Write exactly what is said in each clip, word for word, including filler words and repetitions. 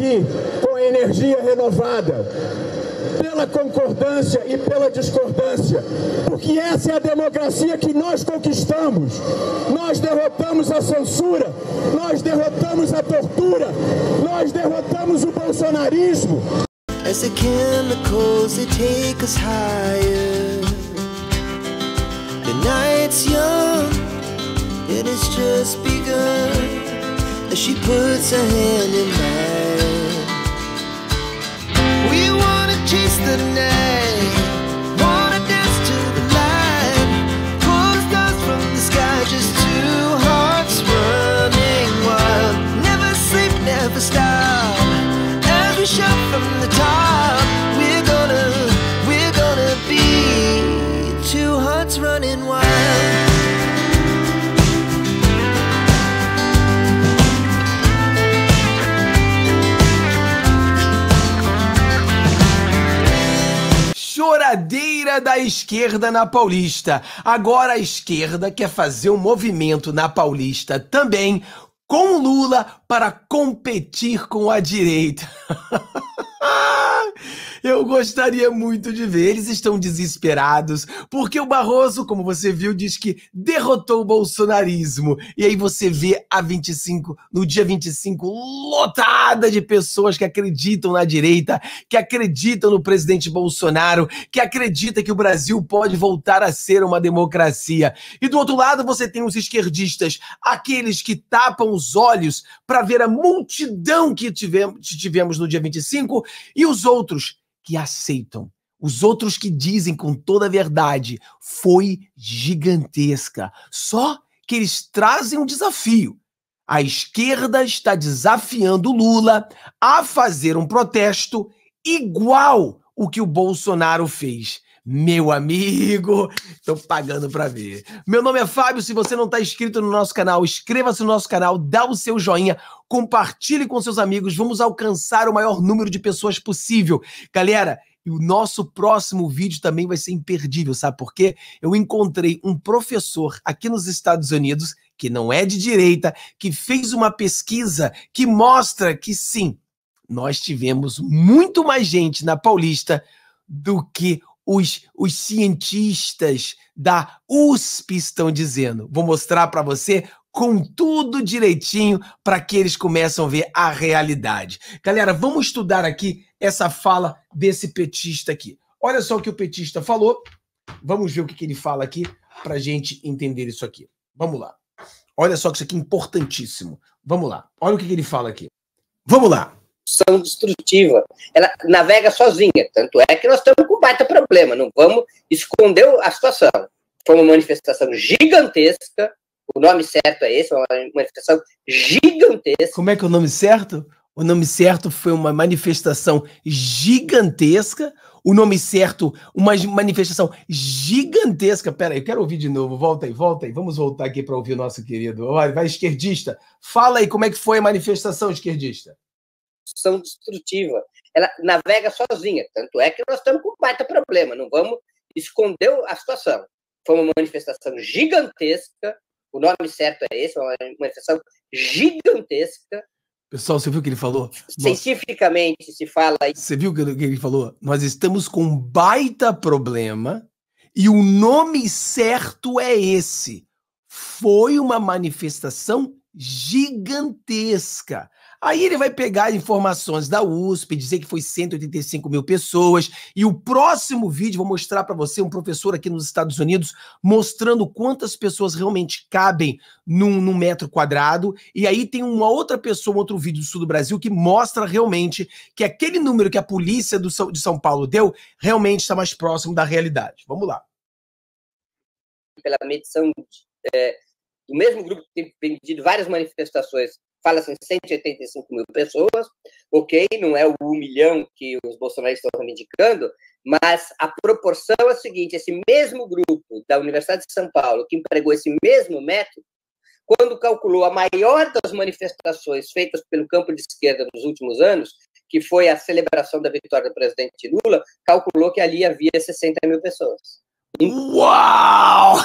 E com energia renovada, pela concordância e pela discordância, porque essa é a democracia que nós conquistamos. Nós derrotamos a censura, nós derrotamos a tortura, nós derrotamos o bolsonarismo. As the chemicals, they take us higher. The night's young, it has just begun. As she puts her hand in mine. Chase the night, wanna dance to the light, pull the stars from the sky, just two hearts running wild. Never sleep, never stop, every shot from the top. We're gonna, we're gonna be two hearts running wild. Choradeira da esquerda na Paulista. Agora a esquerda quer fazer um movimento na Paulista também com Lula para competir com a direita. Eu gostaria muito de ver. Eles estão desesperados porque o Barroso, como você viu, diz que derrotou o bolsonarismo. E aí você vê a vinte e cinco, no dia vinte e cinco, lotada de pessoas que acreditam na direita, que acreditam no presidente Bolsonaro, que acredita que o Brasil pode voltar a ser uma democracia. E do outro lado você tem os esquerdistas, aqueles que tapam os olhos para ver a multidão que tivemos, que tivemos no dia vinte e cinco, e os outros que aceitam, os outros que dizem com toda a verdade, foi gigantesca. Só que eles trazem um desafio. A esquerda está desafiando Lula a fazer um protesto igual o que o Bolsonaro fez. Meu amigo, tô pagando pra ver. Meu nome é Fábio, se você não tá inscrito no nosso canal, inscreva-se no nosso canal, dá o seu joinha, compartilhe com seus amigos, vamos alcançar o maior número de pessoas possível. Galera, e o nosso próximo vídeo também vai ser imperdível, sabe por quê? Eu encontrei um professor aqui nos Estados Unidos, que não é de direita, que fez uma pesquisa que mostra que sim, nós tivemos muito mais gente na Paulista do que Os, os cientistas da U S P estão dizendo. Vou mostrar para você com tudo direitinho para que eles começam a ver a realidade. Galera, vamos estudar aqui essa fala desse petista aqui. Olha só o que o petista falou. Vamos ver o que, que ele fala aqui para a gente entender isso aqui. Vamos lá. Olha só que isso aqui é importantíssimo. Vamos lá. Olha o que, que ele fala aqui. Vamos lá. São destrutiva, ela navega sozinha, tanto é que nós estamos com um baita problema, não vamos esconder a situação. Foi uma manifestação gigantesca, o nome certo é esse, uma manifestação gigantesca. Como é que é o nome certo? O nome certo foi uma manifestação gigantesca, o nome certo, uma manifestação gigantesca. Peraí, eu quero ouvir de novo, volta aí, volta aí, vamos voltar aqui para ouvir o nosso querido. Vai, vai, esquerdista, fala aí como é que foi a manifestação, esquerdista. São destrutiva, ela navega sozinha, tanto é que nós estamos com um baita problema, não vamos esconder a situação. Foi uma manifestação gigantesca, o nome certo é esse, uma manifestação gigantesca. Pessoal, você viu o que ele falou? Cientificamente se fala... Você viu o que ele falou? Nós estamos com um baita problema e o nome certo é esse. Foi uma manifestação gigantesca. Aí ele vai pegar informações da U S P, dizer que foi cento e oitenta e cinco mil pessoas, e o próximo vídeo vou mostrar para você um professor aqui nos Estados Unidos mostrando quantas pessoas realmente cabem num, num metro quadrado, e aí tem uma outra pessoa, outro vídeo do sul do Brasil que mostra realmente que aquele número que a polícia do São, de São Paulo deu realmente está mais próximo da realidade. Vamos lá. Pela medição, é, o mesmo grupo que tem pedido várias manifestações, fala-se em cento e oitenta e cinco mil pessoas, ok, não é o um milhão que os bolsonaristas estão reivindicando, mas a proporção é a seguinte, esse mesmo grupo da Universidade de São Paulo, que empregou esse mesmo método, quando calculou a maior das manifestações feitas pelo campo de esquerda nos últimos anos, que foi a celebração da vitória do presidente Lula, calculou que ali havia sessenta mil pessoas. Uau!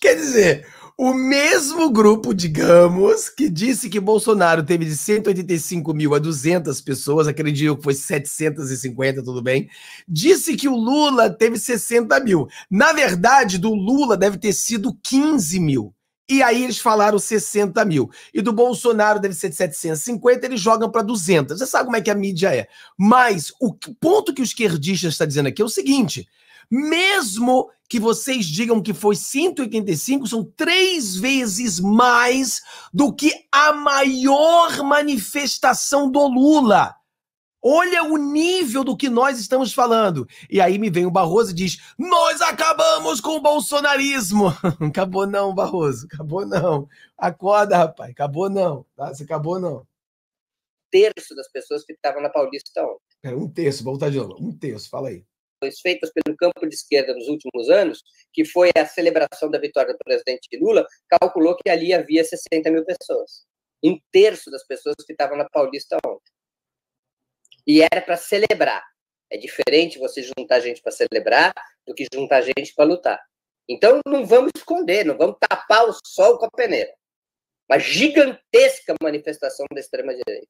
Quer dizer... O mesmo grupo, digamos, que disse que Bolsonaro teve de cento e oitenta e cinco mil a duzentas pessoas, aquele dia que foi setecentos e cinquenta, tudo bem, disse que o Lula teve sessenta mil. Na verdade, do Lula deve ter sido quinze mil. E aí eles falaram sessenta mil. E do Bolsonaro deve ser de setecentos e cinquenta, eles jogam para duzentas. Você sabe como é que a mídia é. Mas o ponto que o esquerdista está dizendo aqui é o seguinte... Mesmo que vocês digam que foi cento e oitenta e cinco, são três vezes mais do que a maior manifestação do Lula. Olha o nível do que nós estamos falando. E aí me vem o Barroso e diz, nós acabamos com o bolsonarismo. Acabou não, Barroso, acabou não. Acorda, rapaz, acabou não. Tá? Você acabou não. Um terço das pessoas que estavam na Paulista ontem. É, um terço, vou voltar de novo. Um terço, fala aí. Feitas pelo campo de esquerda nos últimos anos, que foi a celebração da vitória do presidente Lula, calculou que ali havia sessenta mil pessoas. Um terço das pessoas que estavam na Paulista ontem. E era para celebrar. É diferente você juntar gente para celebrar do que juntar gente para lutar. Então, não vamos esconder, não vamos tapar o sol com a peneira. Uma gigantesca manifestação da extrema-direita.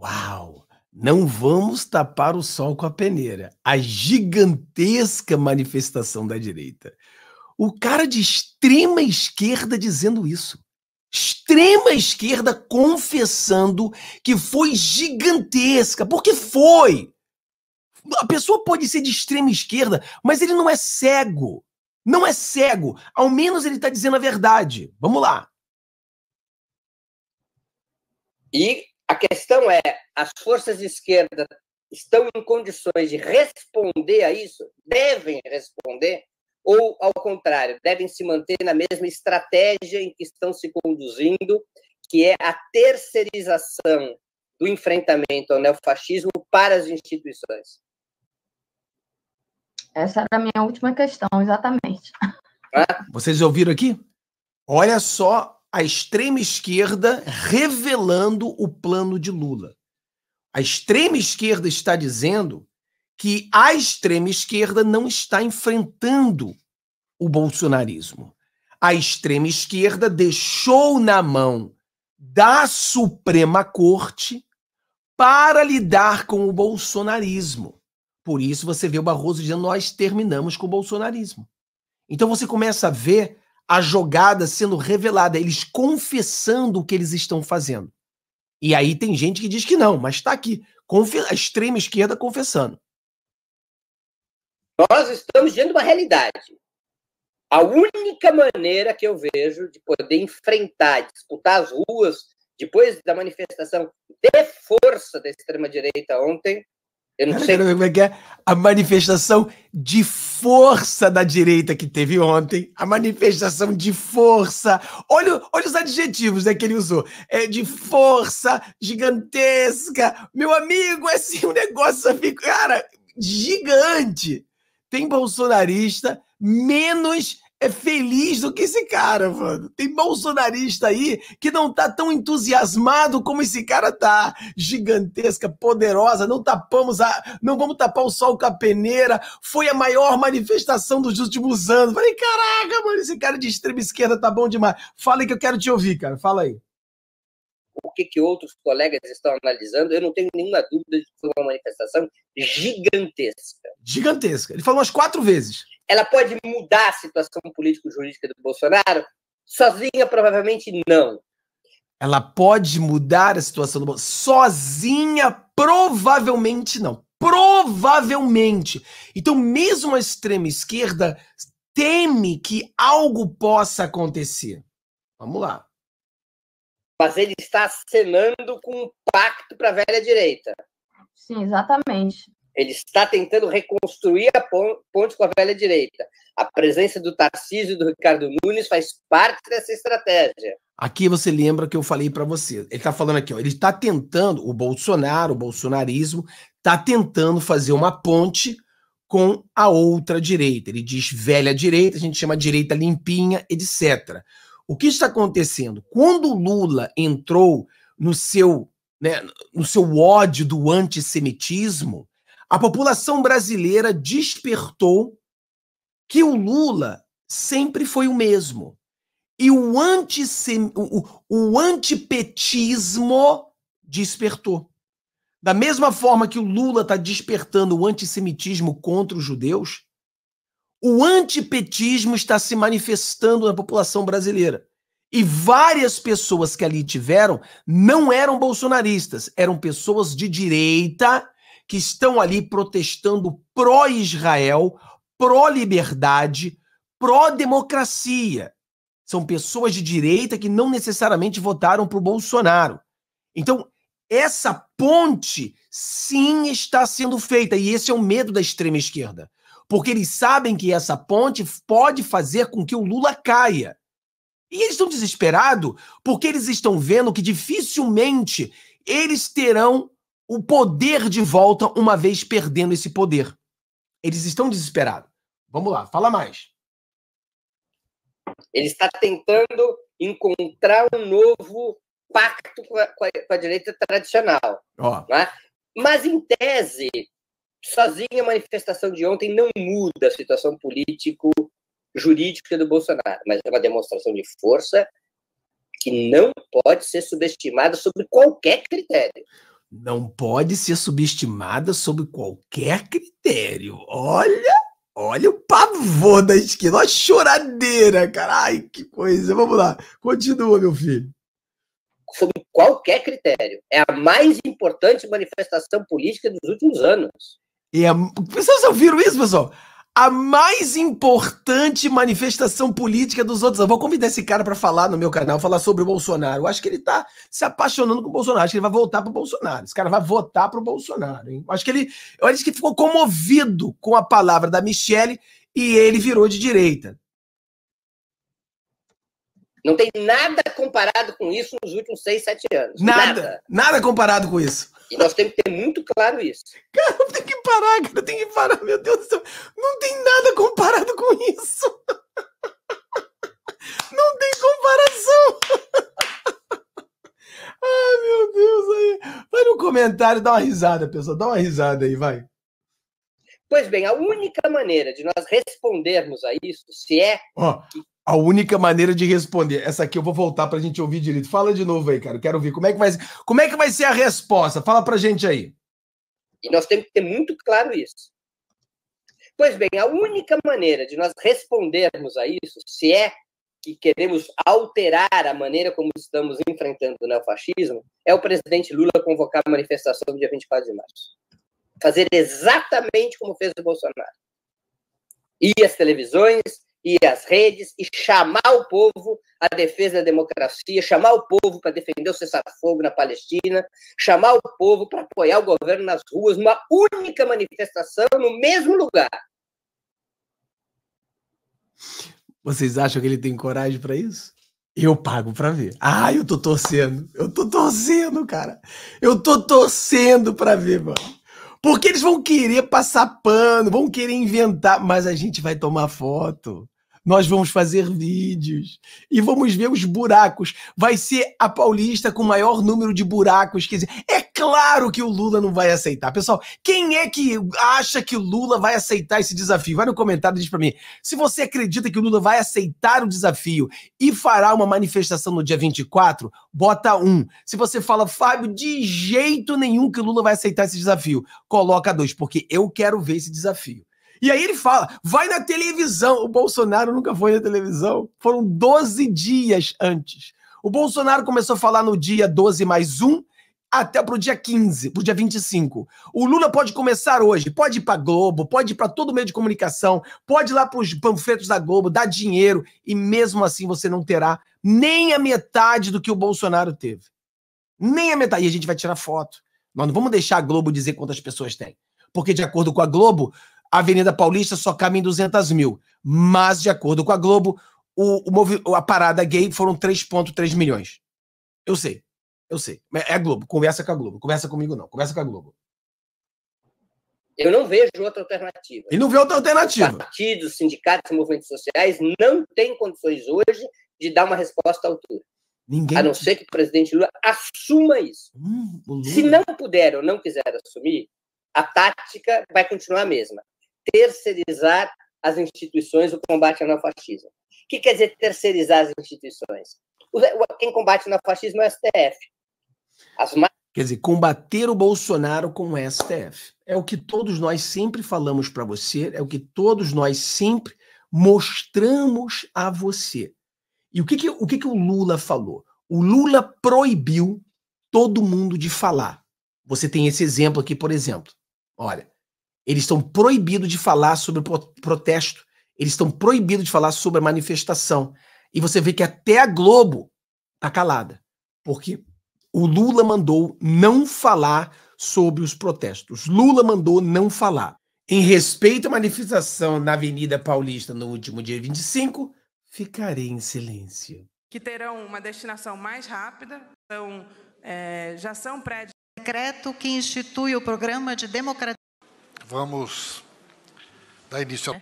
Uau! Não vamos tapar o sol com a peneira. A gigantesca manifestação da direita. O cara de extrema esquerda dizendo isso. Extrema esquerda confessando que foi gigantesca. Porque foi. A pessoa pode ser de extrema esquerda, mas ele não é cego. Não é cego. Ao menos ele está dizendo a verdade. Vamos lá. E... a questão é, as forças de esquerda estão em condições de responder a isso? Devem responder? Ou, ao contrário, devem se manter na mesma estratégia em que estão se conduzindo, que é a terceirização do enfrentamento ao neofascismo para as instituições? Essa era a minha última questão, exatamente. Ah? Vocês ouviram aqui? Olha só... a extrema esquerda revelando o plano de Lula. A extrema esquerda está dizendo que a extrema esquerda não está enfrentando o bolsonarismo. A extrema esquerda deixou na mão da Suprema Corte para lidar com o bolsonarismo. Por isso você vê o Barroso dizendo, nós terminamos com o bolsonarismo. Então você começa a ver... a jogada sendo revelada, eles confessando o que eles estão fazendo. E aí tem gente que diz que não, mas está aqui, a extrema esquerda confessando. Nós estamos diante de uma realidade. A única maneira que eu vejo de poder enfrentar, disputar as ruas, depois da manifestação de força da extrema-direita ontem, eu não sei como é que é a manifestação de força da direita que teve ontem. A manifestação de força. Olha, olha os adjetivos, né, que ele usou. É de força, gigantesca. Meu amigo, é assim, um negócio, cara, gigante. Tem bolsonarista menos é feliz do que esse cara, mano. Tem bolsonarista aí que não tá tão entusiasmado como esse cara tá. Gigantesca, poderosa, não tapamos a... não vamos tapar o sol com a peneira. Foi a maior manifestação dos últimos anos. Falei, caraca, mano, esse cara de extrema esquerda tá bom demais. Fala aí que eu quero te ouvir, cara. Fala aí. O que que outros colegas estão analisando, eu não tenho nenhuma dúvida de que foi uma manifestação gigantesca. Gigantesca. Ele falou umas quatro vezes. Ela pode mudar a situação político-jurídica do Bolsonaro? Sozinha, provavelmente, não. Ela pode mudar a situação do Bolsonaro? Sozinha, provavelmente, não. Provavelmente. Então, mesmo a extrema esquerda teme que algo possa acontecer. Vamos lá. Mas ele está acenando com um pacto para a velha direita. Sim, exatamente. Ele está tentando reconstruir a ponte com a velha direita. A presença do Tarcísio e do Ricardo Nunes faz parte dessa estratégia. Aqui você lembra que eu falei para você. Ele está falando aqui, ó, ele está tentando, o Bolsonaro, o bolsonarismo, está tentando fazer uma ponte com a outra direita. Ele diz velha direita, a gente chama direita limpinha, etcétera. O que está acontecendo? Quando o Lula entrou no seu, né, no seu ódio do antissemitismo, a população brasileira despertou que o Lula sempre foi o mesmo. E o, antisem, o, o antipetismo despertou. Da mesma forma que o Lula está despertando o antissemitismo contra os judeus, o antipetismo está se manifestando na população brasileira. E várias pessoas que ali tiveram não eram bolsonaristas, eram pessoas de direita que estão ali protestando pró-Israel, pró-liberdade, pró-democracia. São pessoas de direita que não necessariamente votaram para o Bolsonaro. Então, essa ponte, sim, está sendo feita. E esse é o medo da extrema esquerda. Porque eles sabem que essa ponte pode fazer com que o Lula caia. E eles estão desesperados porque eles estão vendo que dificilmente eles terão o poder de volta uma vez perdendo esse poder. Eles estão desesperados. Vamos lá, fala mais. Ele está tentando encontrar um novo pacto com a, com a direita tradicional. Oh. Né? Mas, em tese, sozinha a manifestação de ontem não muda a situação político-jurídica do Bolsonaro, mas é uma demonstração de força que não pode ser subestimada sobre qualquer critério. Não pode ser subestimada sobre qualquer critério. Olha! Olha o pavor da esquerda, olha a choradeira, caralho, que coisa. Vamos lá, continua, meu filho. Sob qualquer critério. É a mais importante manifestação política dos últimos anos. E a... Vocês ouviram isso, pessoal? A mais importante manifestação política dos outros anos. Vou convidar esse cara para falar no meu canal, falar sobre o Bolsonaro. Eu acho que ele tá se apaixonando com o Bolsonaro. Acho que ele vai voltar pro Bolsonaro. Esse cara vai votar pro Bolsonaro, hein? Acho que ele, eu acho que ele ficou comovido com a palavra da Michelle e ele virou de direita. Não tem nada comparado com isso nos últimos seis, sete anos. Nada. Nada, nada comparado com isso. E nós temos que ter muito claro isso. Cara, eu tenho que parar, cara, eu tenho que parar, meu Deus do céu. Não tem nada comparado com isso. Não tem comparação. Ai, meu Deus. Aí. Vai no comentário, dá uma risada, pessoal. Dá uma risada aí, vai. Pois bem, a única maneira de nós respondermos a isso, se é... Oh. A única maneira de responder. Essa aqui eu vou voltar pra gente ouvir direito. Fala de novo aí, cara. Eu quero ouvir. Como é que vai, como é que vai ser a resposta? Fala pra gente aí. E nós temos que ter muito claro isso. Pois bem, a única maneira de nós respondermos a isso, se é que queremos alterar a maneira como estamos enfrentando o neofascismo, é o presidente Lula convocar a manifestação no dia vinte e quatro de março. Fazer exatamente como fez o Bolsonaro. E as televisões... e as redes, e chamar o povo à defesa da democracia, chamar o povo para defender o cessar-fogo na Palestina, chamar o povo para apoiar o governo nas ruas, numa única manifestação no mesmo lugar. Vocês acham que ele tem coragem para isso? Eu pago para ver. Ah, eu tô torcendo. Eu tô torcendo, cara. Eu tô torcendo para ver, mano. Porque eles vão querer passar pano, vão querer inventar, mas a gente vai tomar foto. Nós vamos fazer vídeos e vamos ver os buracos. Vai ser a Paulista com o maior número de buracos. Quer dizer, é claro que o Lula não vai aceitar. Pessoal, quem é que acha que o Lula vai aceitar esse desafio? Vai no comentário e diz pra mim. Se você acredita que o Lula vai aceitar o desafio e fará uma manifestação no dia vinte e quatro, bota um. Se você fala, Fábio, de jeito nenhum que o Lula vai aceitar esse desafio, coloca dois, porque eu quero ver esse desafio. E aí ele fala, vai na televisão. O Bolsonaro nunca foi na televisão. Foram doze dias antes. O Bolsonaro começou a falar no dia doze mais um até pro dia quinze, pro dia vinte e cinco. O Lula pode começar hoje. Pode ir pra Globo, pode ir pra todo meio de comunicação, pode ir lá pros panfletos da Globo, dar dinheiro. E mesmo assim você não terá nem a metade do que o Bolsonaro teve. Nem a metade. E a gente vai tirar foto. Nós não vamos deixar a Globo dizer quantas pessoas tem. Porque de acordo com a Globo... a Avenida Paulista só cabe em duzentos mil. Mas, de acordo com a Globo, o, o, a parada gay foram três vírgula três milhões. Eu sei, eu sei. É a Globo, conversa com a Globo. Conversa comigo não, conversa com a Globo. Eu não vejo outra alternativa. E não vê outra alternativa. Os partidos, sindicatos, movimentos sociais não têm condições hoje de dar uma resposta à altura. Ninguém... a não ser que o presidente Lula assuma isso. Hum, Lula. Se não puder ou não quiser assumir, a tática vai continuar a mesma. Terceirizar as instituições do combate ao neofascismo. O que quer dizer terceirizar as instituições? Quem combate o fascismo é o S T F. As mais... Quer dizer, combater o Bolsonaro com o S T F. É o que todos nós sempre falamos para você, é o que todos nós sempre mostramos a você. E o que que, o que que o Lula falou? O Lula proibiu todo mundo de falar. Você tem esse exemplo aqui, por exemplo. Olha, eles estão proibidos de falar sobre protesto, eles estão proibidos de falar sobre a manifestação. E você vê que até a Globo está calada. Por quê? O Lula mandou não falar sobre os protestos. Lula mandou não falar. Em respeito à manifestação na Avenida Paulista no último dia vinte e cinco, ficarei em silêncio. Que terão uma destinação mais rápida, então, é, já são prédios. Decreto que institui o programa de democratização. Vamos dar início.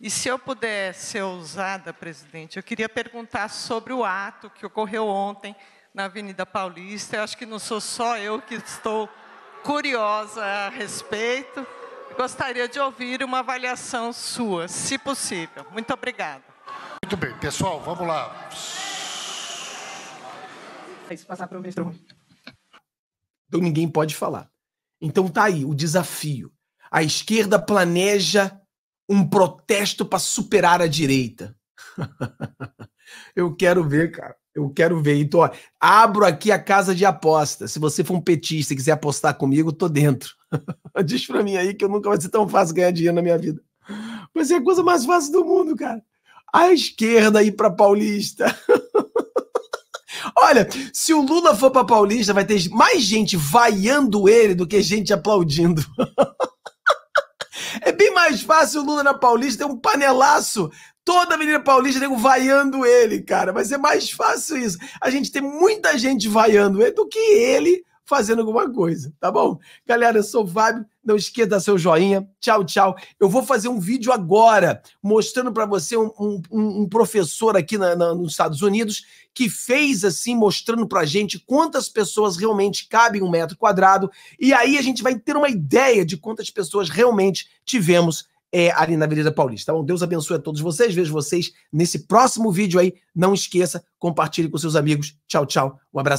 E se eu puder ser ousada, presidente, eu queria perguntar sobre o ato que ocorreu ontem na Avenida Paulista. Eu acho que não sou só eu que estou curiosa a respeito. Gostaria de ouvir uma avaliação sua, se possível. Muito obrigada. Muito bem, pessoal, vamos lá. Isso passar para o metrô. Então ninguém pode falar. Então tá aí o desafio. A esquerda planeja um protesto para superar a direita. Eu quero ver, cara. Eu quero ver. Então, ó, abro aqui a casa de aposta. Se você for um petista e quiser apostar comigo, eu tô dentro. Diz pra mim aí que eu nunca vai ser tão fácil ganhar dinheiro na minha vida. Mas é a coisa mais fácil do mundo, cara. A esquerda ir pra Paulista. Olha, se o Lula for pra Paulista, vai ter mais gente vaiando ele do que gente aplaudindo. É bem mais fácil o Lula na Paulista ter um panelaço. Toda a Avenida Paulista, nego vaiando ele, cara. Vai ser mais fácil isso. A gente tem muita gente vaiando ele do que ele fazendo alguma coisa, tá bom? Galera, eu sou o Fábio. Não esqueça seu joinha. Tchau, tchau. Eu vou fazer um vídeo agora mostrando para você um, um, um professor aqui na, na, nos Estados Unidos que fez assim, mostrando pra gente quantas pessoas realmente cabem um metro quadrado. E aí a gente vai ter uma ideia de quantas pessoas realmente tivemos É, ali na Avenida Paulista. Bom, Deus abençoe a todos vocês. Vejo vocês nesse próximo vídeo aí. Não esqueça, compartilhe com seus amigos. Tchau, tchau. Um abraço.